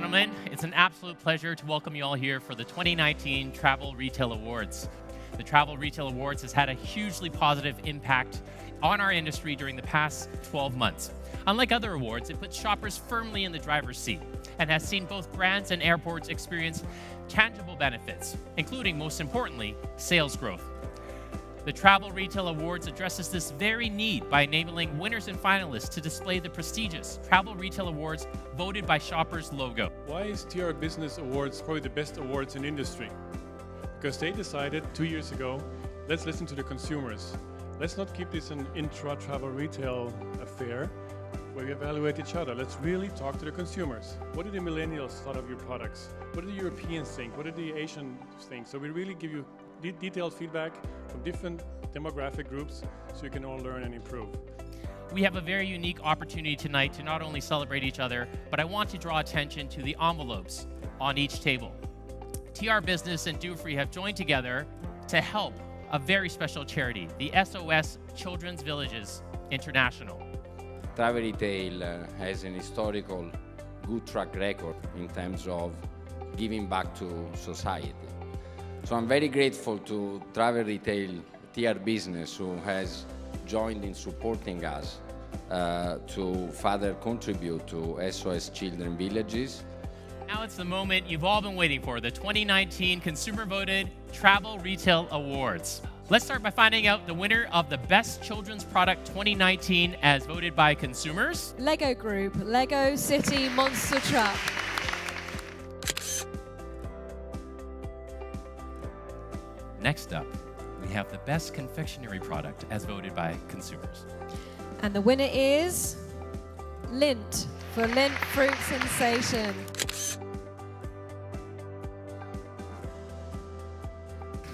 gentlemen, it's an absolute pleasure to welcome you all here for the 2019 Travel Retail Awards. The Travel Retail Awards has had a hugely positive impact on our industry during the past 12 months. Unlike other awards, it puts shoppers firmly in the driver's seat and has seen both brands and airports experience tangible benefits, including, most importantly, sales growth. The Travel Retail Awards addresses this very need by enabling winners and finalists to display the prestigious Travel Retail Awards voted by shoppers logo. Why is TR Business Awards probably the best awards in industry? Because they decided 2 years ago, let's listen to the consumers. Let's not keep this an intra-travel retail affair where we evaluate each other. Let's really talk to the consumers. What do the millennials thought of your products? What do the Europeans think? What do the Asians think? So we really give you detailed feedback from different demographic groups so you can all learn and improve. We have a very unique opportunity tonight to not only celebrate each other, but I want to draw attention to the envelopes on each table. TR Business and Duty Free have joined together to help a very special charity, the SOS Children's Villages International. Travel retail has an historical good track record in terms of giving back to society. So I'm very grateful to Travel Retail, TR Business, who has joined in supporting us to further contribute to SOS Children's Villages. Now it's the moment you've all been waiting for, the 2019 Consumer Voted Travel Retail Awards. Let's start by finding out the winner of the Best Children's Product 2019 as voted by consumers. LEGO Group, LEGO City Monster Truck. Next up, we have the Best Confectionery Product as voted by consumers. And the winner is Lindt for Lindt Fruit Sensation.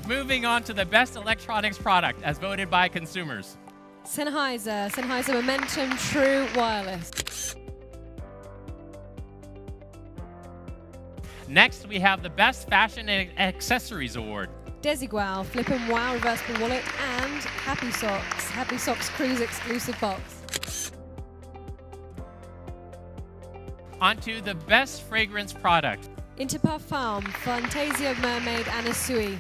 Moving on to the Best Electronics Product as voted by consumers. Sennheiser Momentum True Wireless. Next, we have the Best Fashion and Accessories Award. Desigual Flippin' Wow Reversible Wallet and Happy Socks Cruise Exclusive Box. On to the Best Fragrance Product. Interparfum Fantasia Mermaid Anna Sui.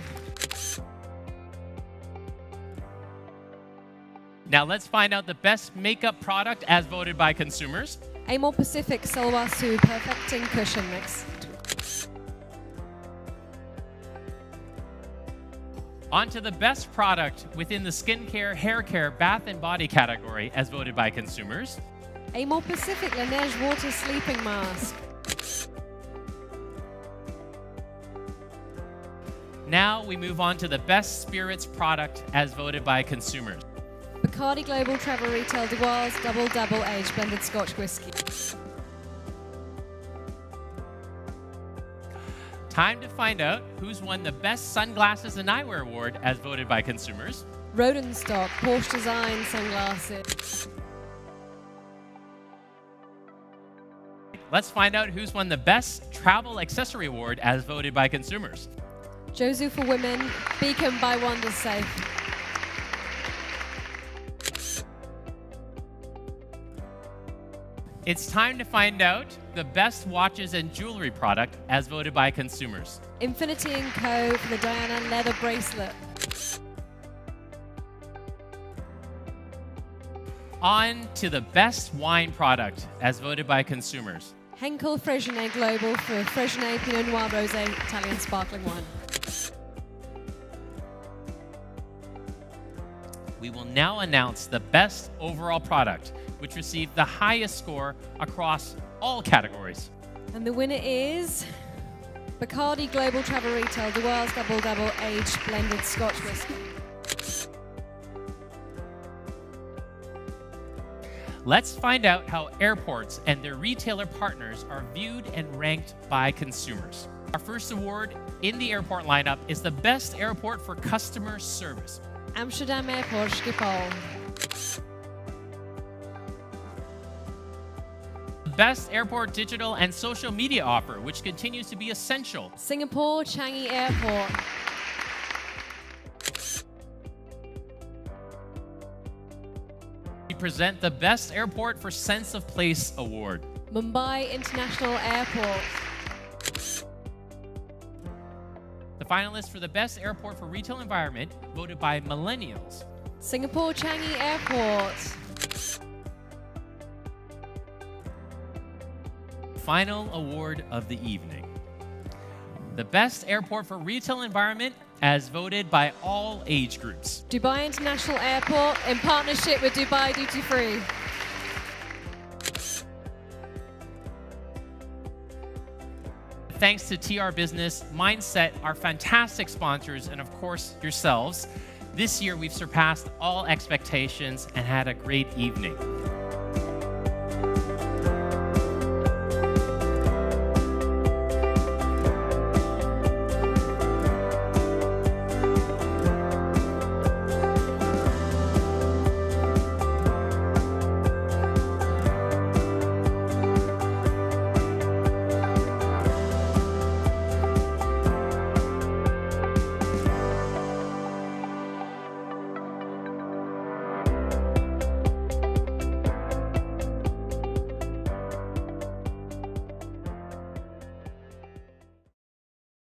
Now let's find out the Best Makeup Product as voted by consumers. Amorepacific Sulwhasoo Perfecting Cushion Mix. On to the Best Product within the Skincare, Hair Care, Bath and Body category as voted by consumers. Amorepacific Laneige Water Sleeping Mask. Now we move on to the Best Spirits Product as voted by consumers. Bacardi Global Travel Retail Dewar's Double Double Aged Blended Scotch Whiskey. Time to find out who's won the Best Sunglasses and Eyewear Award as voted by consumers. Rodenstock Porsche Design Sunglasses. Let's find out who's won the Best Travel Accessory Award as voted by consumers. Jozu for Women, Beacon by WanderSafe. It's time to find out the Best Watches and Jewelry Product as voted by consumers. Infinity & Co. for the Diana Leather Bracelet. On to the Best Wine Product as voted by consumers. Henkel Freixenet Global for Freixenet Pinot Noir Rosé Italian Sparkling Wine. We will now announce the Best Overall Product, which received the highest score across all categories. And the winner is Bacardi Global Travel Retail, the world's Double Double Aged Blended Scotch Whiskey. Let's find out how airports and their retailer partners are viewed and ranked by consumers. Our first award in the airport lineup is the Best Airport for Customer Service. Amsterdam Airport Schiphol. Best Airport Digital and Social Media Offer, which continues to be essential. Singapore Changi Airport. We present the Best Airport for Sense of Place Award. Mumbai International Airport. The finalists for the best airport for retail environment, voted by millennials: Singapore Changi Airport. Final award of the evening. The best airport for retail environment, as voted by all age groups: Dubai International Airport, in partnership with Dubai Duty Free. Thanks to TR Business, m1nd-set, our fantastic sponsors, and of course, yourselves. This year, we've surpassed all expectations and had a great evening.